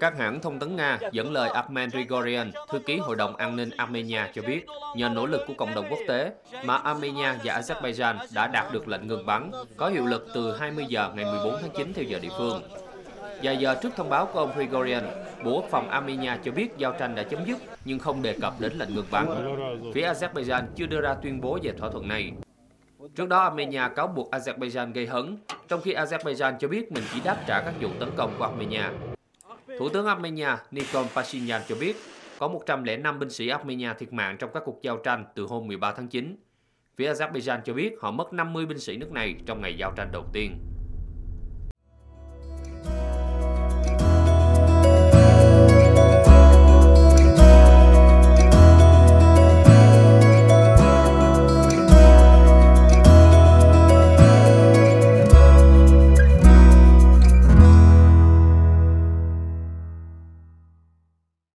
Các hãng thông tấn Nga dẫn lời Armen Grigoryan, thư ký Hội đồng An ninh Armenia cho biết, nhờ nỗ lực của cộng đồng quốc tế mà Armenia và Azerbaijan đã đạt được lệnh ngừng bắn, có hiệu lực từ 20 giờ ngày 14 tháng 9 theo giờ địa phương. Vài giờ trước thông báo của ông Grigoryan, Bộ Quốc phòng Armenia cho biết giao tranh đã chấm dứt nhưng không đề cập đến lệnh ngừng bắn. Phía Azerbaijan chưa đưa ra tuyên bố về thỏa thuận này. Trước đó, Armenia cáo buộc Azerbaijan gây hấn, trong khi Azerbaijan cho biết mình chỉ đáp trả các vụ tấn công của Armenia. Thủ tướng Armenia Nikol Pashinyan cho biết có 105 binh sĩ Armenia thiệt mạng trong các cuộc giao tranh từ hôm 13 tháng 9. Phía Azerbaijan cho biết họ mất 50 binh sĩ nước này trong ngày giao tranh đầu tiên.